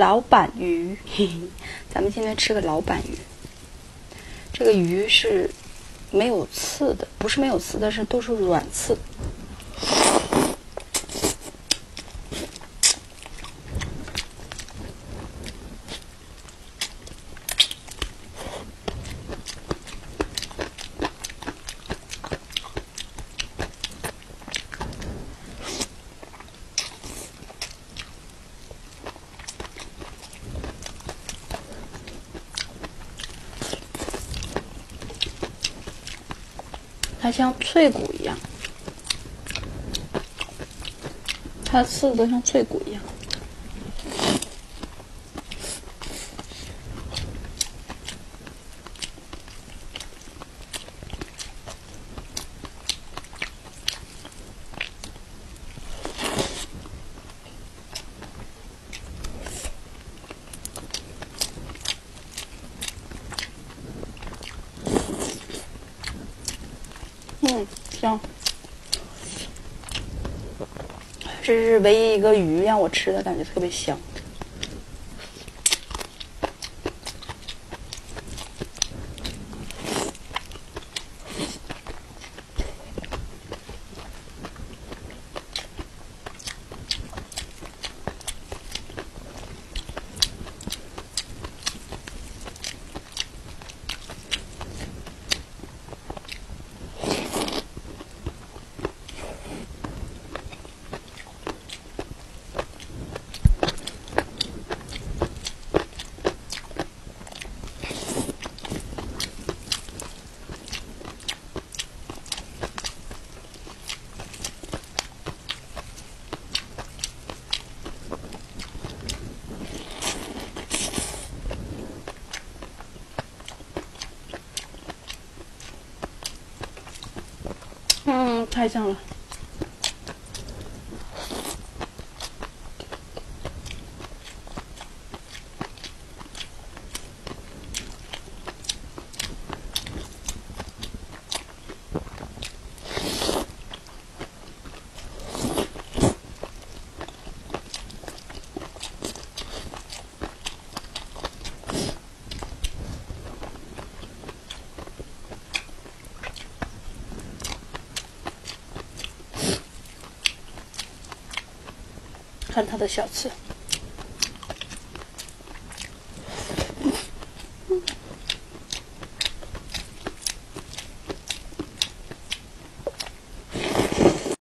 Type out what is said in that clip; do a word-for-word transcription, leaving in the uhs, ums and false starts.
老板鱼，嘿嘿，咱们今天吃个老板鱼。这个鱼是没有刺的，不是没有刺的，是都是软刺。它像脆骨一样，它刺的像脆骨一样。嗯，香。这是唯一一个鱼让我吃的感觉特别香。嗯，太香了。看它的小刺。